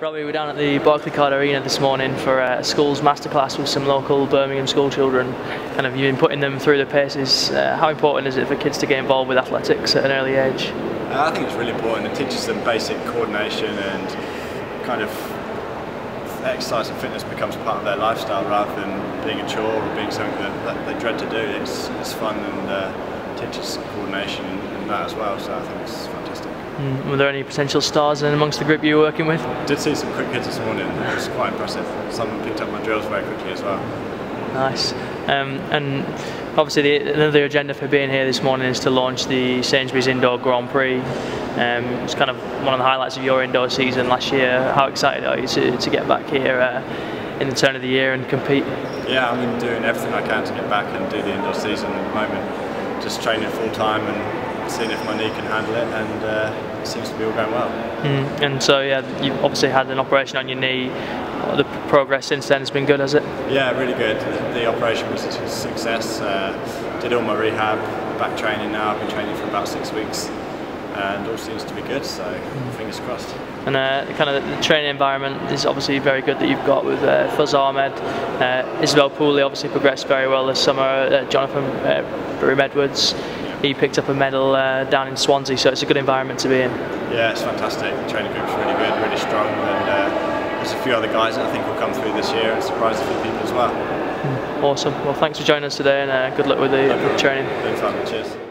Robbie, we're down at the Barclaycard Arena this morning for a schools masterclass with some local Birmingham school children. Kind of, you've been putting them through the paces. How important is it for kids to get involved with athletics at an early age? I think it's really important. It teaches them basic coordination and kind of exercise and fitness becomes part of their lifestyle rather than being a chore or being something that they dread to do. It's fun and teaches coordination and that as well, so I think it's fantastic. Were there any potential stars in amongst the group you were working with? I did see some quick kids this morning. It was quite impressive. Someone picked up my drills very quickly as well. Nice. And obviously another agenda for being here this morning is to launch the Sainsbury's Indoor Grand Prix. It's kind of one of the highlights of your indoor season last year. How excited are you to get back here in the turn of the year and compete? Yeah, I've been doing everything I can to get back and do the indoor season at the moment. Just training full time and seeing if my knee can handle it, and it seems to be all going well. And so yeah, you've obviously had an operation on your knee. The progress since then has been good, has it? Yeah, really good. The operation was a success. Did all my rehab, back training now. I've been training for about 6 weeks. And all seems to be good, so fingers crossed. And kind of the training environment is obviously very good that you've got with Fuzz Ahmed, Isabel Pooley obviously progressed very well this summer, Jonathan Broom Edwards, he picked up a medal down in Swansea, so it's a good environment to be in. Yeah, it's fantastic. The training group's really good, really strong, and there's a few other guys that I think will come through this year and surprise a few people as well. Awesome. Well, thanks for joining us today, and good luck with the training. Thanks, Simon. Cheers.